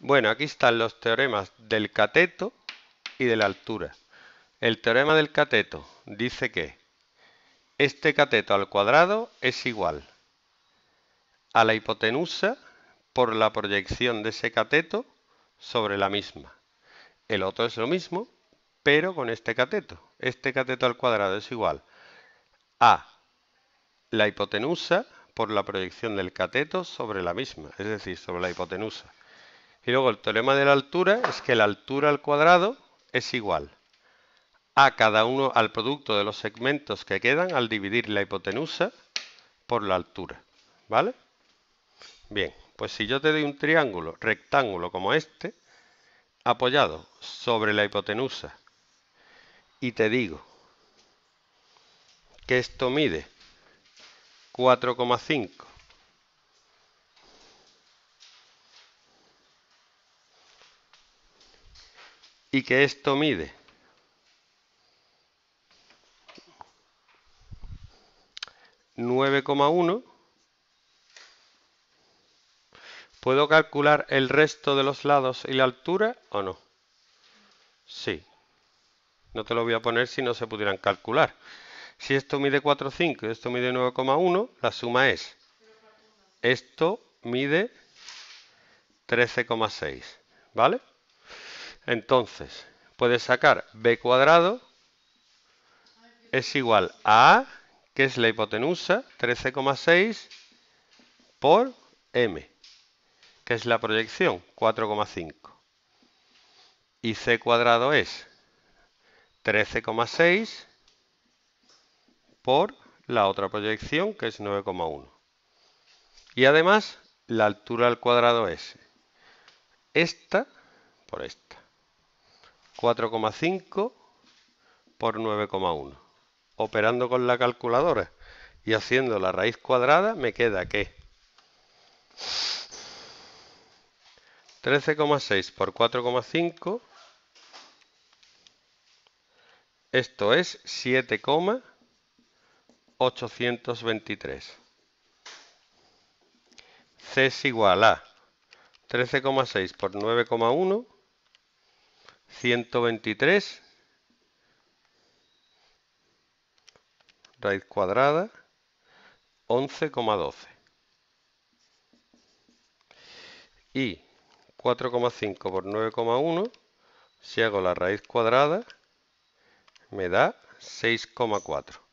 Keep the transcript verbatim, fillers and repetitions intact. Bueno, aquí están los teoremas del cateto y de la altura. El teorema del cateto dice que este cateto al cuadrado es igual a la hipotenusa por la proyección de ese cateto sobre la misma. El otro es lo mismo, pero con este cateto. Este cateto al cuadrado es igual a la hipotenusa por la proyección del cateto sobre la misma, es decir, sobre la hipotenusa. Y luego el teorema de la altura es que la altura al cuadrado es igual a cada uno, al producto de los segmentos que quedan al dividir la hipotenusa por la altura. ¿Vale? Bien, pues si yo te doy un triángulo rectángulo como este, apoyado sobre la hipotenusa, y te digo que esto mide cuatro coma cinco y que esto mide nueve coma uno, ¿puedo calcular el resto de los lados y la altura o no? Sí. No te lo voy a poner si no se pudieran calcular. Si esto mide cuatro coma cinco y esto mide nueve coma uno, la suma es... Esto mide trece coma seis, ¿vale? Entonces, puedes sacar b cuadrado es igual a a, que es la hipotenusa, trece coma seis, por m, que es la proyección, cuatro coma cinco. Y c cuadrado es trece coma seis por la otra proyección, que es nueve coma uno. Y además, la altura al cuadrado es esta por esta. cuatro coma cinco por nueve coma uno. Operando con la calculadora y haciendo la raíz cuadrada, me queda que trece coma seis por cuatro coma cinco, esto es siete coma ochocientos veintitrés. C es igual a trece coma seis por nueve coma uno, ciento veintitrés, raíz cuadrada, once coma doce. Y cuatro coma cinco por nueve coma uno, si hago la raíz cuadrada, me da seis coma cuatro.